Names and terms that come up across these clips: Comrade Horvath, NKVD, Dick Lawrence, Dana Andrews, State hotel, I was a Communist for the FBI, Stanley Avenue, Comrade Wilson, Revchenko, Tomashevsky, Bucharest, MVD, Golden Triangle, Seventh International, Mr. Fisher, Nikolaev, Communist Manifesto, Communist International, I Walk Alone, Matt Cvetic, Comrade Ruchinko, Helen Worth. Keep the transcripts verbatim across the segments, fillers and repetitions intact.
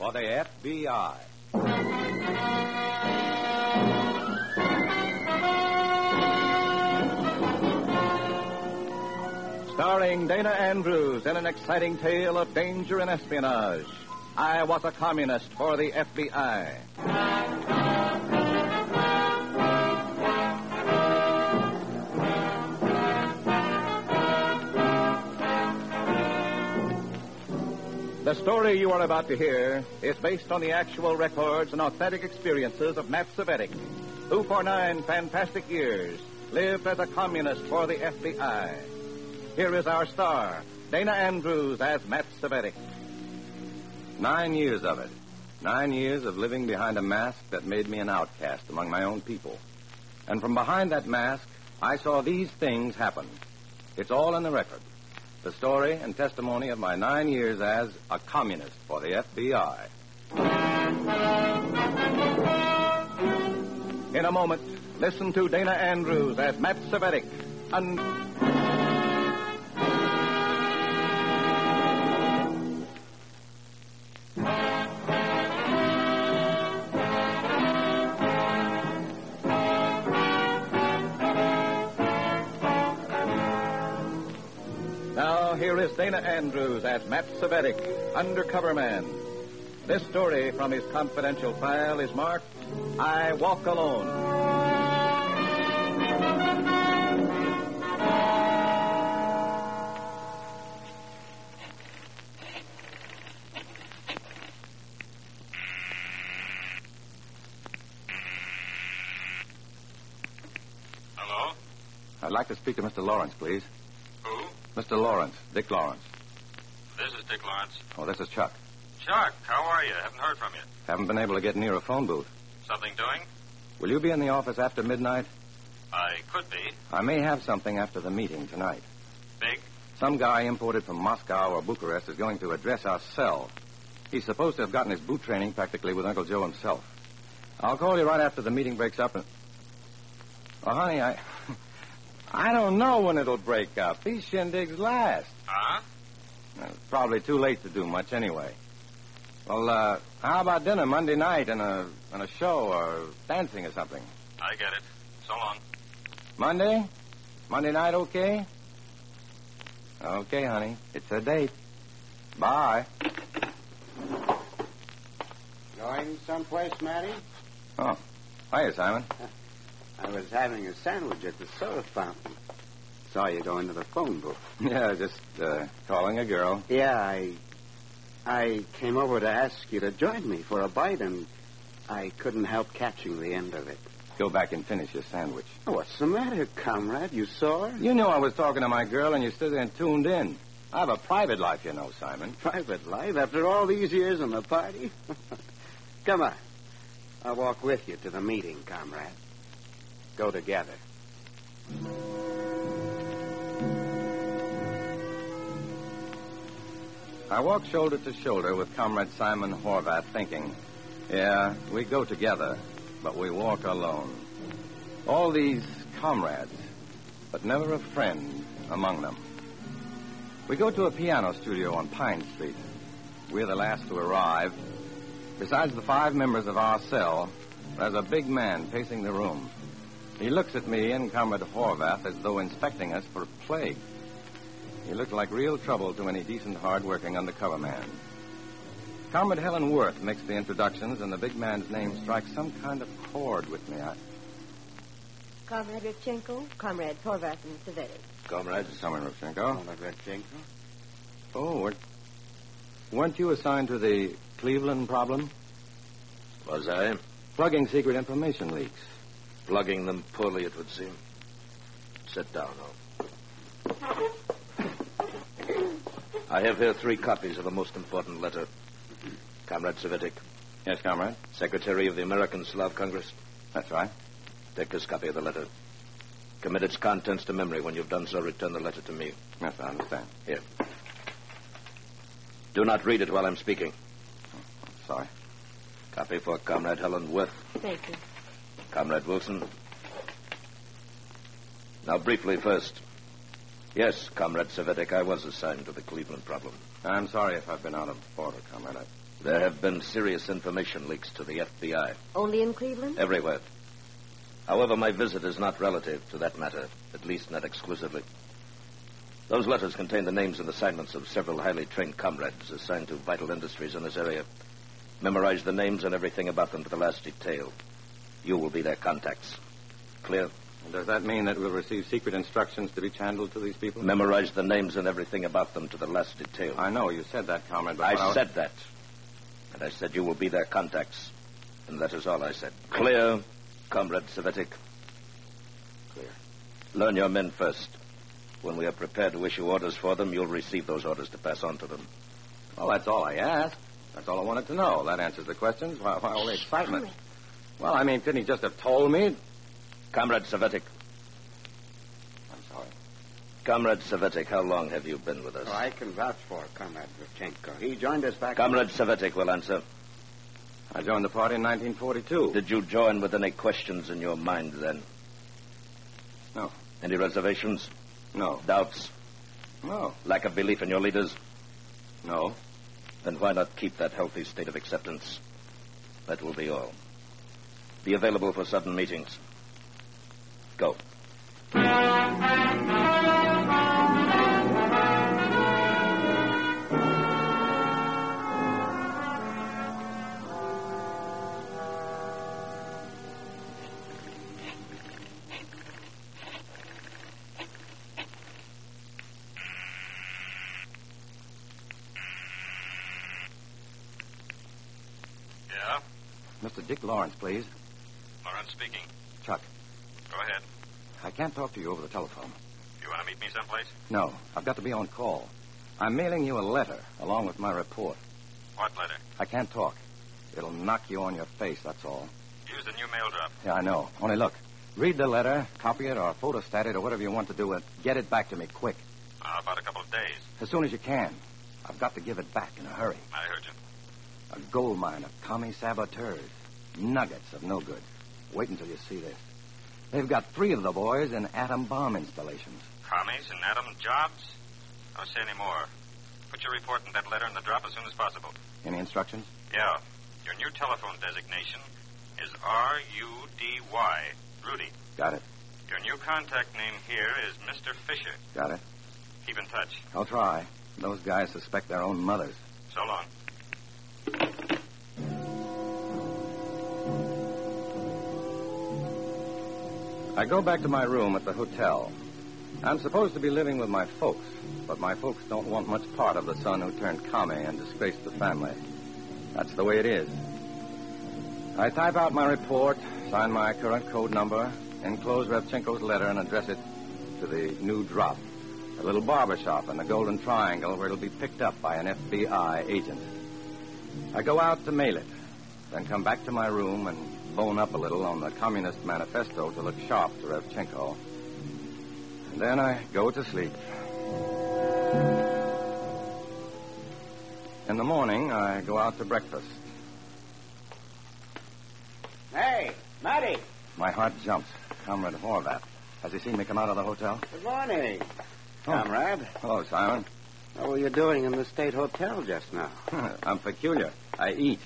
for the F B I. Starring Dana Andrews in an exciting tale of danger and espionage, I Was a Communist for the F B I. The story you are about to hear is based on the actual records and authentic experiences of Matt Cvetic, who for nine fantastic years lived as a communist for the F B I. Here is our star, Dana Andrews, as Matt Cvetic. Nine years of it. Nine years of living behind a mask that made me an outcast among my own people. And from behind that mask, I saw these things happen. It's all in the record. The story and testimony of my nine years as a communist for the F B I. In a moment, listen to Dana Andrews as Matt Cvetic. Un- Dana Andrews as Matt Cvetic, undercover man. This story from his confidential file is marked, I Walk Alone. Hello? I'd like to speak to Mister Lawrence, please. Mister Lawrence, Dick Lawrence. This is Dick Lawrence. Oh, this is Chuck. Chuck, how are you? Haven't heard from you. Haven't been able to get near a phone booth. Something doing? Will you be in the office after midnight? I could be. I may have something after the meeting tonight. Big? Some guy imported from Moscow or Bucharest is going to address our cell. He's supposed to have gotten his boot training practically with Uncle Joe himself. I'll call you right after the meeting breaks up and... Oh, honey, I... I don't know when it'll break up. These shindigs last. Huh? It's probably too late to do much anyway. Well, uh, how about dinner Monday night and a and a show or dancing or something? I get it. So long. Monday? Monday night okay? Okay, honey. It's a date. Bye. Going someplace, Matty? Oh. Hiya, Simon. I was having a sandwich at the soda fountain. Saw you go into the phone booth. Yeah, just uh, calling a girl. Yeah, I I came over to ask you to join me for a bite, and I couldn't help catching the end of it. Go back and finish your sandwich. Oh, what's the matter, comrade? You saw her? You knew I was talking to my girl, and you stood there and tuned in. I have a private life, you know, Simon. Private life? After all these years on the party? Come on. I'll walk with you to the meeting, comrade. Go together. I walked shoulder to shoulder with Comrade Simon Horvath, thinking, yeah, we go together, but we walk alone. All these comrades, but never a friend among them. We go to a piano studio on Pine Street. We're the last to arrive. Besides the five members of our cell, there's a big man pacing the room. He looks at me and Comrade Horvath as though inspecting us for a plague. He looked like real trouble to any decent, hard-working undercover man. Comrade Helen Worth makes the introductions, and the big man's name strikes some kind of chord with me. I... Comrade Ruchinko, Comrade Horvath and Cvetic. Comrade Comrade Ruchinko. Comrade Ruchinko. Oh, weren't you assigned to the Cleveland problem? Was I? Plugging secret information leaks. Plugging them poorly, it would seem. Sit down, oh. I have here three copies of a most important letter. Comrade Cvetic. Yes, Comrade. Secretary of the American Slav Congress. That's right. Take this copy of the letter. Commit its contents to memory. When you've done so, return the letter to me. Yes, I understand. Here. Do not read it while I'm speaking. Oh, sorry. Copy for Comrade Helen Worth. Thank you. Comrade Wilson. Now, briefly first. Yes, Comrade Cvetic, I was assigned to the Cleveland problem. I'm sorry if I've been out of order, Comrade. There have been serious information leaks to the F B I. Only in Cleveland? Everywhere. However, my visit is not relative to that matter, at least not exclusively. Those letters contain the names and assignments of several highly trained comrades assigned to vital industries in this area. Memorize the names and everything about them to the last detail. You will be their contacts. Clear? Does that mean that we'll receive secret instructions to be channeled to these people? Memorize the names and everything about them to the last detail. I know. You said that, Comrade. But I said that. And I said you will be their contacts. And that is all I said. Clear, Comrade Cvetic? Clear. Learn your men first. When we are prepared to issue orders for them, you'll receive those orders to pass on to them. Oh, that's all I asked. That's all I wanted to know. That answers the questions. Why, why all the excitement? Comrade. Well, I mean, couldn't he just have told me? Comrade Cvetic. I'm sorry. Comrade Cvetic, how long have you been with us? Oh, I can vouch for Comrade Ruchinko. He joined us back... Comrade Cvetic will answer. I joined the party in nineteen forty-two. Did you join with any questions in your mind then? No. Any reservations? No. Doubts? No. Lack of belief in your leaders? No. Then why not keep that healthy state of acceptance? That will be all. Be available for sudden meetings. Go. Yeah? Mister Dick Lawrence, please. Lawrence speaking. Chuck. Go ahead. I can't talk to you over the telephone. You want to meet me someplace? No. I've got to be on call. I'm mailing you a letter along with my report. What letter? I can't talk. It'll knock you on your face, that's all. Use the new mail drop. Yeah, I know. Only look. Read the letter, copy it, or photostat it, or whatever you want to do with it. Get it back to me quick. Uh, about a couple of days. As soon as you can. I've got to give it back in a hurry. I heard you. A gold mine of commie saboteurs. Nuggets of no good. Wait until you see this. They've got three of the boys in atom bomb installations. Commies and atom jobs? Don't say any more. Put your report and that letter in the drop as soon as possible. Any instructions? Yeah. Your new telephone designation is R U D Y, Rudy. Got it. Your new contact name here is Mister Fisher. Got it. Keep in touch. I'll try. Those guys suspect their own mothers. So long. I go back to my room at the hotel. I'm supposed to be living with my folks, but my folks don't want much part of the son who turned commie and disgraced the family. That's the way it is. I type out my report, sign my current code number, enclose Revchenko's letter, and address it to the new drop, a little barbershop in the Golden Triangle where it'll be picked up by an F B I agent. I go out to mail it, then come back to my room and bone up a little on the Communist Manifesto to look sharp to Revchenko. And then I go to sleep. In the morning, I go out to breakfast. Hey, Matty! My heart jumps. Comrade Horvath. Has he seen me come out of the hotel? Good morning, Comrade. Oh. Hello, Simon. What were you doing in the State Hotel just now? I'm peculiar. I eat.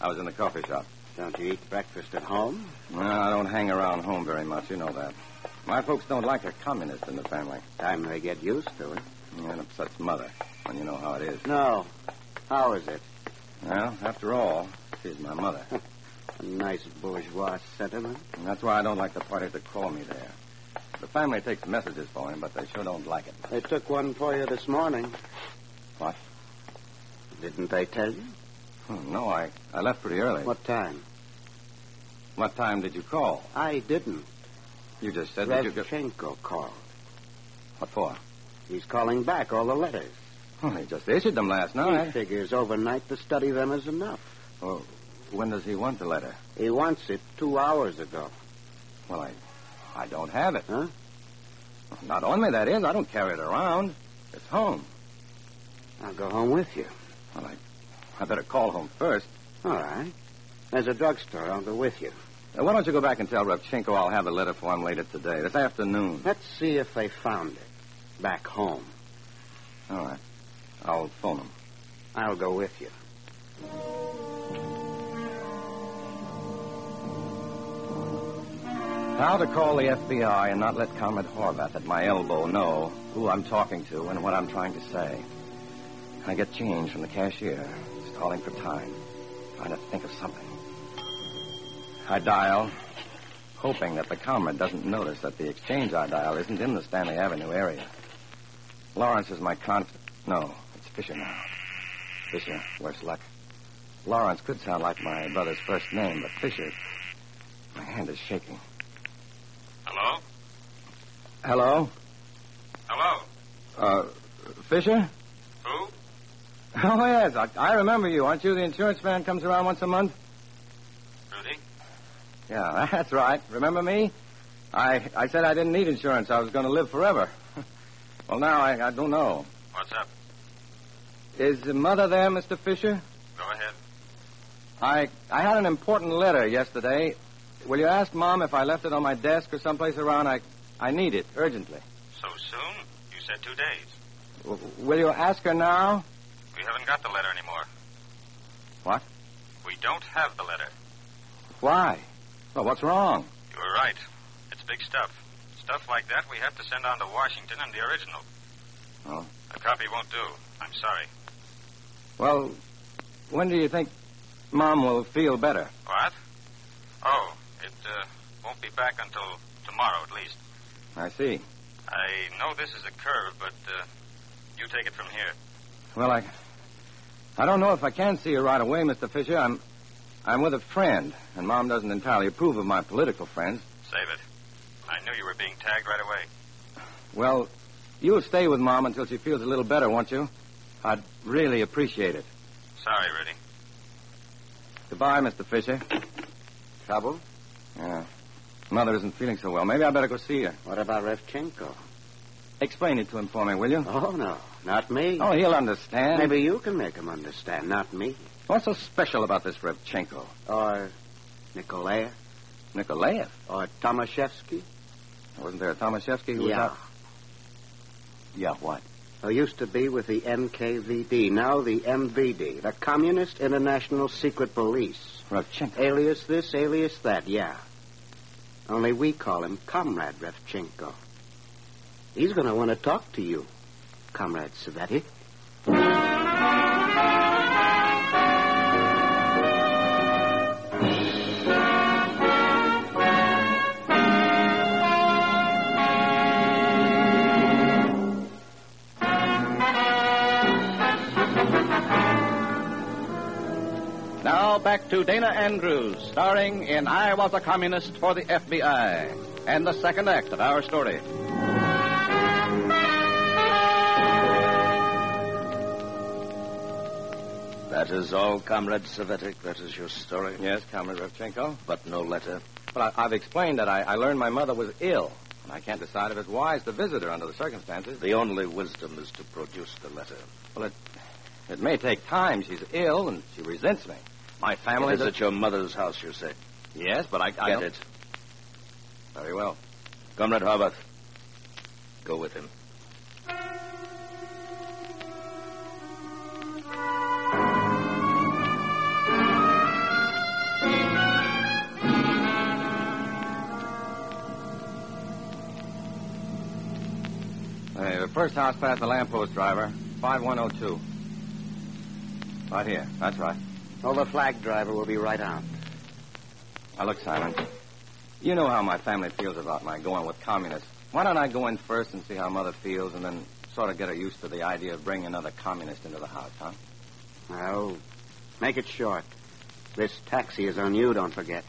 I was in the coffee shop. Don't you eat breakfast at home? No, I don't hang around home very much. You know that. My folks don't like a communist in the family. Time they get used to it. Yeah, it upsets mother, when you know how it is. No. How is it? Well, after all, she's my mother. A nice bourgeois sentiment. And that's why I don't like the party to call me there. The family takes messages for him, but they sure don't like it. They took one for you this morning. What? Didn't they tell you? Oh, no, I, I left pretty early. What time? What time did you call? I didn't. You just said Revchenko that you... Revchenko called. What for? He's calling back all the letters. Well, he just issued them last night. He figures overnight to study them is enough. Well, when does he want the letter? He wants it two hours ago. Well, I I don't have it. Huh? Not on me, that is. I don't carry it around. It's home. I'll go home with you. Well, I... I better call home first. All right. There's a drugstore. I'll go with you. Now, why don't you go back and tell Revchenko I'll have a letter for him later today, this afternoon. Let's see if they found it back home. All right. I'll phone him. I'll go with you. How to call the F B I and not let Comrade Horvath at my elbow know who I'm talking to and what I'm trying to say. I get change from the cashier. He's calling for time, trying to think of something. I dial, hoping that the comrade doesn't notice that the exchange I dial isn't in the Stanley Avenue area. Lawrence is my constant. No, it's Fisher now. Fisher, worse luck. Lawrence could sound like my brother's first name, but Fisher... My hand is shaking. Hello? Hello? Hello? Uh, Fisher? Who? Oh, yes, I, I remember you. Aren't you the insurance man comes around once a month? Rudy? Yeah, that's right. Remember me? I I said I didn't need insurance. I was going to live forever. Well, now I, I don't know. What's up? Is Mother there, Mister Fisher? Go ahead. I I had an important letter yesterday. Will you ask Mom if I left it on my desk or someplace around? I I need it urgently. So soon? You said two days. W- will you ask her now? We haven't got the letter anymore. What? We don't have the letter. Why? Well, what's wrong? You were right. It's big stuff. Stuff like that we have to send on to Washington in the original. Oh? A copy won't do. I'm sorry. Well, when do you think Mom will feel better? What? Oh, it uh, won't be back until tomorrow at least. I see. I know this is a curve, but uh, you take it from here. Well, I... I don't know if I can see you right away, Mister Fisher. I'm... I'm with a friend, and Mom doesn't entirely approve of my political friends. Save it. I knew you were being tagged right away. Well, you'll stay with Mom until she feels a little better, won't you? I'd really appreciate it. Sorry, Rudy. Goodbye, Mister Fisher. Trouble? Yeah. Mother isn't feeling so well. Maybe I better go see her. What about Revchenko? Explain it to him for me, will you? Oh, no. Not me. Oh, he'll understand. Maybe you can make him understand, not me. What's so special about this Revchenko? Or Nikolaev. Nikolaev? Or Tomashevsky. Wasn't there a Tomashevsky who yeah. was out? Yeah, what? Who used to be with the N K V D, now the M V D, the Communist International Secret Police. Revchenko. Alias this, alias that, yeah. Only we call him Comrade Revchenko. He's going to want to talk to you, Comrade Cvetic. Now back to Dana Andrews, starring in I Was a Communist for the F B I, and the second act of our story. That is all, Comrade Cvetic. That is your story. Yes, Comrade Revchenko. But no letter. Well, I, I've explained that I, I learned my mother was ill, and I can't decide if it's wise to visit her under the circumstances. The only wisdom is to produce the letter. Well, it, it may take time. She's ill, and she resents me. My family... It is at your mother's house, you say? Yes, but I... I Get don't... it. Very well. Comrade Horvath, go with him. Hey, the first house past the lamppost, driver. five one oh two. Right here. That's right. Oh, the flag driver will be right out. Now, look, Simon. You know how my family feels about my going with communists. Why don't I go in first and see how Mother feels and then sort of get her used to the idea of bringing another communist into the house, huh? Well, make it short. This taxi is on you, don't forget.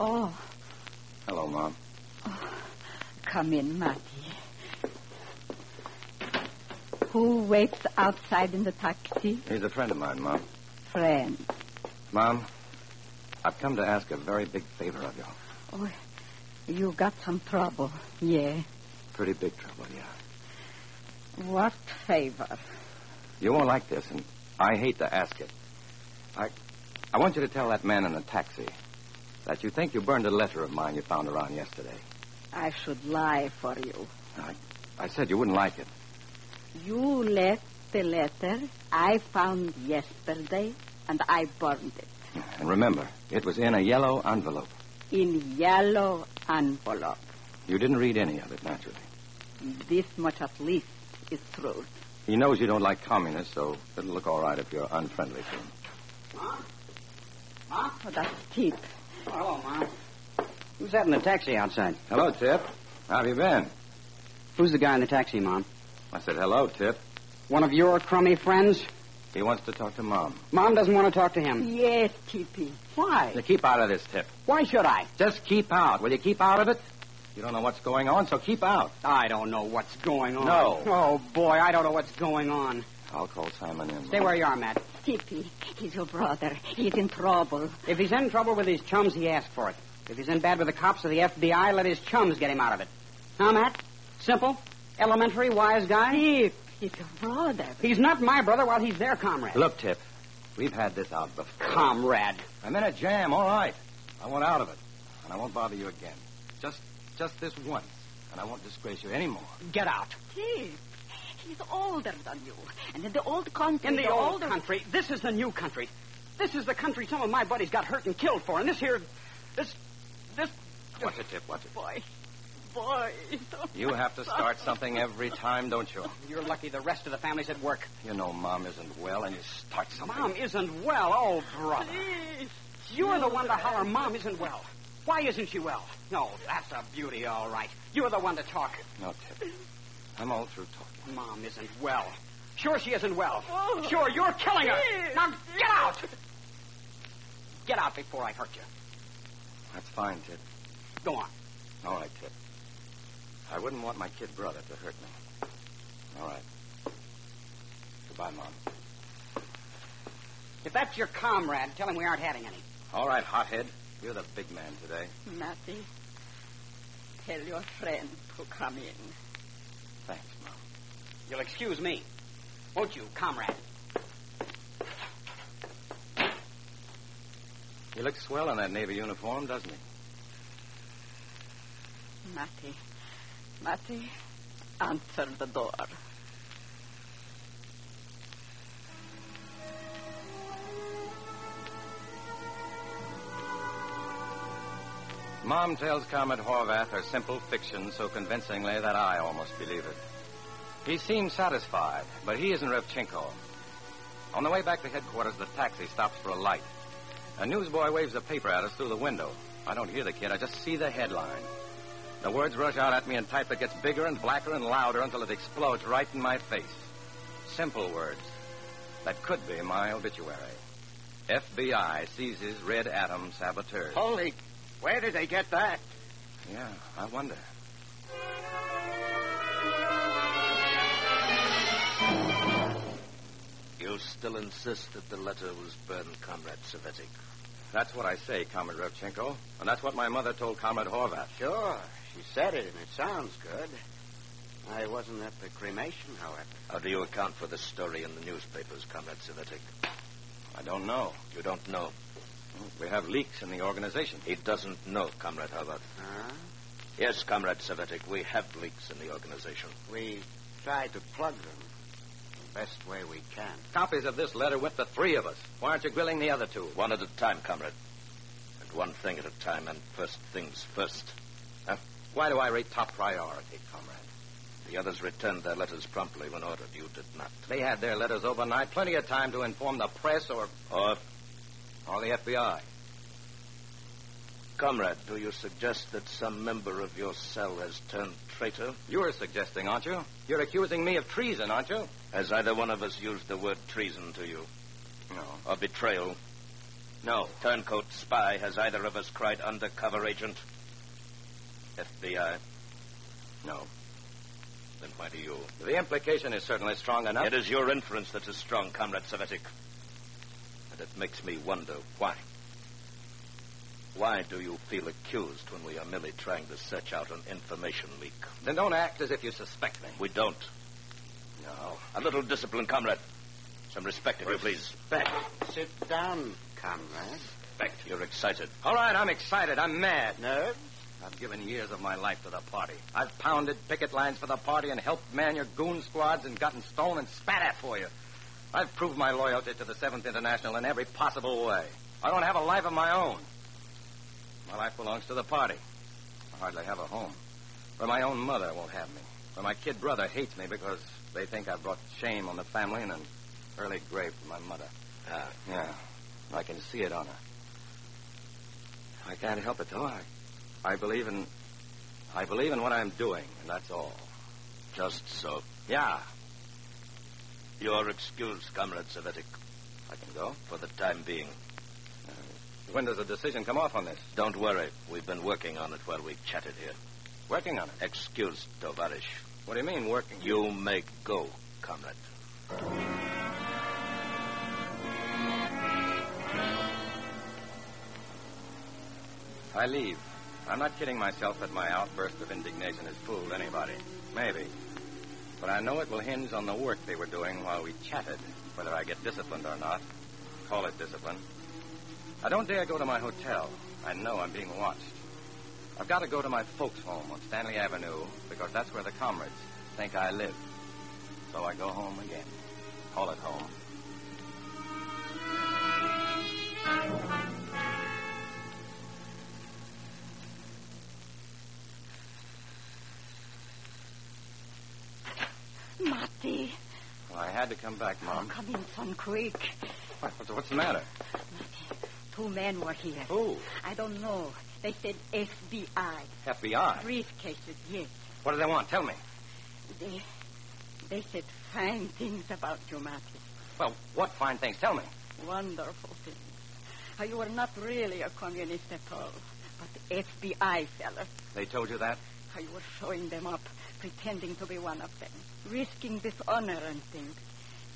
Oh. Hello, Mom. Oh. Come in, Marty. Who waits outside in the taxi? He's a friend of mine, Mom. Friend? Mom, I've come to ask a very big favor of you. Oh, you got some trouble, yeah? Pretty big trouble, yeah. What favor? You won't like this, and I hate to ask it. I, I want you to tell that man in the taxi... that you think you burned a letter of mine you found around yesterday. I should lie for you. I, I said you wouldn't like it. You left the letter I found yesterday, and I burned it. And remember, it was in a yellow envelope. In yellow envelope. You didn't read any of it, naturally. This much at least is true. He knows you don't like communists, so it'll look all right if you're unfriendly to him. Ma? Ma? Oh, that's Tip. Oh, hello, Ma. Who's that in the taxi outside? Hello, Tip. How have you been? Who's the guy in the taxi, Mom? I said hello, Tip. One of your crummy friends? He wants to talk to Mom. Mom doesn't want to talk to him. Yes, Tippy. Why? So keep out of this, Tip. Why should I? Just keep out. Will you keep out of it? You don't know what's going on, so keep out. I don't know what's going on. No. Oh, boy, I don't know what's going on. I'll call Simon in. Stay where you are, Matt. Tippy, he's your brother. He's in trouble. If he's in trouble with his chums, he asks for it. If he's in bad with the cops or the F B I, let his chums get him out of it. Huh, Matt? Simple, elementary, wise guy? Tip, he's your brother. He's not my brother while he's their comrade. Look, Tip, we've had this out before. Comrade. I'm in a jam, all right. I want out of it, and I won't bother you again. Just... Just this once, and I won't disgrace you anymore. Get out. Tip, he's older than you. And in the old country... In the, the old older... country? This is the new country. This is the country some of my buddies got hurt and killed for. And this here... This... This... Watch it, Tip, watch it. Boy. Boy. You have to start something every time, don't you? You're lucky the rest of the family's at work. You know Mom isn't well, and you start something. Mom isn't well? Oh, brother. Please. You're the one to holler Mom isn't well. Why isn't she well? No, that's a beauty, all right. You're the one to talk. No, Tip. I'm all through talking. Mom isn't well. Sure she isn't well. Oh, sure, you're killing her. Please. Now get out. Get out before I hurt you. That's fine, Tip. Go on. All right, Tip. I wouldn't want my kid brother to hurt me. All right. Goodbye, Mom. If that's your comrade, tell him we aren't having any. All right, hothead. You're the big man today. Matty, tell your friend to come in. Thanks, Mom. You'll excuse me, won't you, comrade? He looks swell in that Navy uniform, doesn't he? Matty, Matty, answer the door. Mom tells Comrade Horvath her simple fiction so convincingly that I almost believe it. He seems satisfied, but he isn't Revchenko. On the way back to headquarters, the taxi stops for a light. A newsboy waves a paper at us through the window. I don't hear the kid. I just see the headline. The words rush out at me in type that gets bigger and blacker and louder until it explodes right in my face. Simple words. That could be my obituary. F B I seizes Red Atom saboteurs. Holy... Where did they get that? Yeah, I wonder. You still insist that the letter was burned, Comrade Cvetic. That's what I say, Comrade Revchenko. And that's what my mother told Comrade Horvath. Sure, she said it, and it sounds good. I wasn't at the cremation, however. How do you account for the story in the newspapers, Comrade Cvetic? I don't know. You don't know? We have leaks in the organization. He doesn't know, Comrade Horvath. Huh? Yes, Comrade Cvetic, we have leaks in the organization. We try to plug them the best way we can. Copies of this letter with the three of us. Why aren't you grilling the other two? One at a time, Comrade. And one thing at a time, and first things first. Huh? Why do I rate top priority, Comrade? The others returned their letters promptly when ordered. You did not. They had their letters overnight. Plenty of time to inform the press or... Or... Or the F B I. Comrade, do you suggest that some member of your cell has turned traitor? You're suggesting, aren't you? You're accusing me of treason, aren't you? Has either one of us used the word treason to you? No. Or betrayal? No. Turncoat spy, has either of us cried undercover agent? F B I? No. Then why do you? The implication is certainly strong enough. It is your inference that is strong, Comrade Cvetic. And it makes me wonder why. Why do you feel accused when we are merely trying to search out an information leak? Then don't act as if you suspect me. We don't. No. A little discipline, comrade. Some respect, if you please. Respect. Sit down, comrade. Respect. You're excited. All right, I'm excited. I'm mad. Nerves? I've given years of my life to the party. I've pounded picket lines for the party and helped man your goon squads and gotten stoned and spat at for you. I've proved my loyalty to the Seventh International in every possible way. I don't have a life of my own. My life belongs to the party. I hardly have a home. Where my own mother won't have me. Where my kid brother hates me because they think I brought shame on the family and an early grave for my mother. Uh, yeah, I can see it on her. I can't help it, though. I, I believe in... I believe in what I'm doing, and that's all. Just so. Yeah. You're excused, Comrade Cvetic. I can go? For the time being. Uh, when does a decision come off on this? Don't worry. We've been working on it while we chatted here. Working on it? Excused, Tovarish. What do you mean, working? You may go, Comrade. I leave. I'm not kidding myself that my outburst of indignation has fooled anybody. Maybe. But I know it will hinge on the work they were doing while we chatted, whether I get disciplined or not. Call it discipline. I don't dare go to my hotel. I know I'm being watched. I've got to go to my folks' home on Stanley Avenue because that's where the comrades think I live. So I go home again. Call it home. Marty. Well, I had to come back, Mom. Oh, come in, son, quick. What, what's, what's the matter? Marty, two men were here. Who? I don't know. They said F B I. F B I? Briefcases, yes. What do they want? Tell me. They they said fine things about you, Marty. Well, what fine things? Tell me. Wonderful things. You were not really a communist at all, but F B I fellas. They told you that? You were showing them up, pretending to be one of them, risking dishonor and things.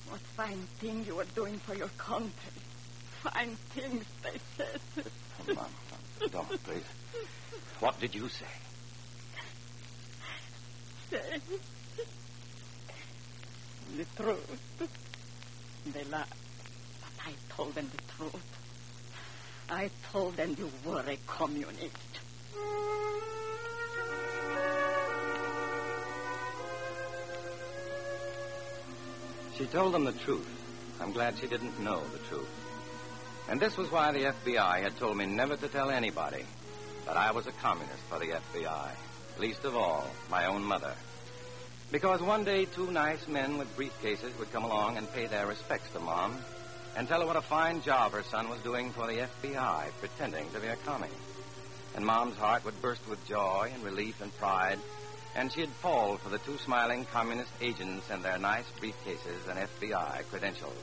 What fine thing you were doing for your country. Fine things, they said. Oh, Mom. Don't, please. What did you say? Say the truth. They lied. But I told them the truth. I told them you were a communist. She told them the truth. I'm glad she didn't know the truth. And this was why the F B I had told me never to tell anybody that I was a communist for the F B I, least of all, my own mother. Because one day, two nice men with briefcases would come along and pay their respects to Mom and tell her what a fine job her son was doing for the F B I, pretending to be a commie. And Mom's heart would burst with joy and relief and pride, and she'd fall for the two smiling communist agents and their nice briefcases and F B I credentials.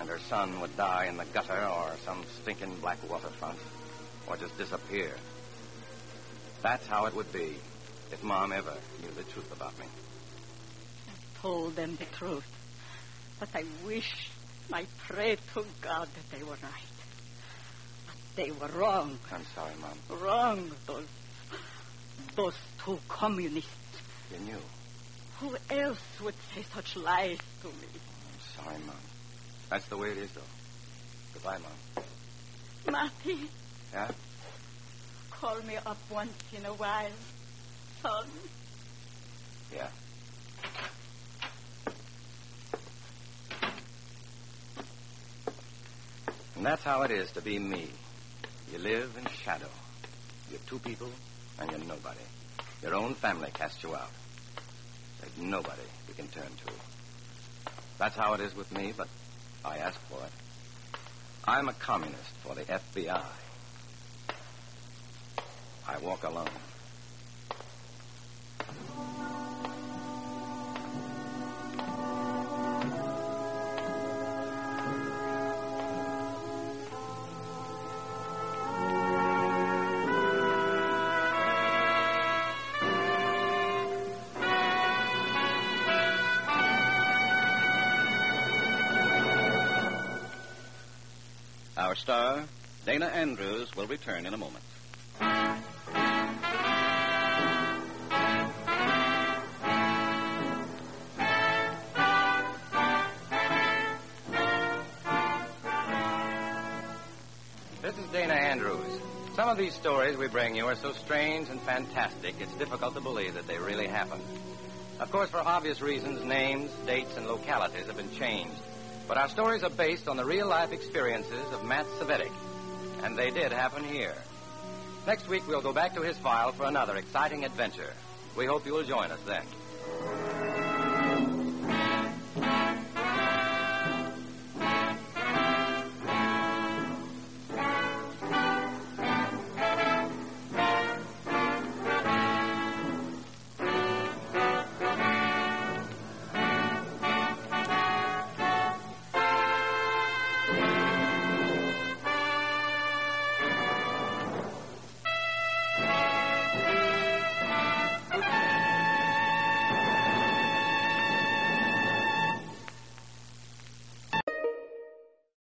And her son would die in the gutter or some stinking black waterfront, or just disappear. That's how it would be if Mom ever knew the truth about me. I told them the truth, but I wish, I prayed to God that they were right. But they were wrong. I'm sorry, Mom. Wrong, those, those two communists. You knew. Who else would say such lies to me? I'm sorry, Mom. That's the way it is, though. Goodbye, Mom. Marty. Yeah? Call me up once in a while, son. Yeah. And that's how it is to be me. You live in shadow. You're two people, and you're nobody. Your own family casts you out. There's nobody you can turn to. That's how it is with me, but I asked for it. I'm a communist for the F B I. I walk alone. Our star, Dana Andrews, will return in a moment. This is Dana Andrews. Some of these stories we bring you are so strange and fantastic, it's difficult to believe that they really happened. Of course, for obvious reasons, names, dates, and localities have been changed. But our stories are based on the real-life experiences of Matt Cvetic, and they did happen here. Next week, we'll go back to his file for another exciting adventure. We hope you'll join us then.